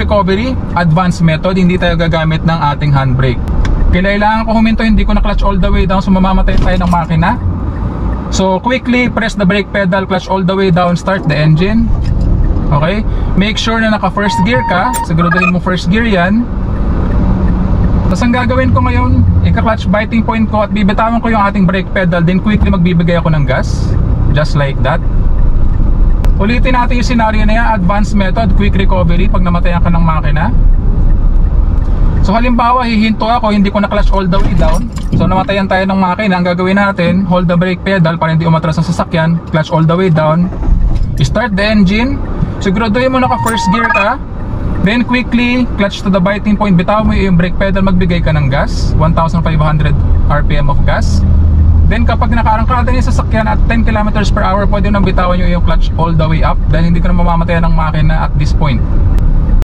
recovery, advanced method, hindi tayo gagamit ng ating handbrake. Kailangan ko huminto, hindi ko na clutch all the way down, so mamamatay tayo ng makina. So quickly press the brake pedal, clutch all the way down, start the engine. Okay, make sure na naka first gear ka, siguraduhin mo first gear yan. Tapos ang gagawin ko ngayon, ika-clutch biting point ko at bibitawan ko yung ating brake pedal, then quickly magbibigay ako ng gas, just like that. Ulitin natin yung scenario na yan, advanced method, quick recovery pag namatayan ka ng makina. So halimbawa, hihinto ako, hindi ko na-clutch all the way down. So namatayan tayo ng makina, ang gagawin natin, hold the brake pedal para hindi umatras ang sasakyan, clutch all the way down, start the engine. Siguraduhin mo naka first gear ka, then quickly clutch to the biting point, bitaw mo yung brake pedal, magbigay ka ng gas, 1,500 rpm of gas. Then kapag nakaarangkada niya sasakyan at 10 km/h, pwede nang bitawan nyo yung clutch all the way up dahil hindi ka na mamamatay ng makina at this point.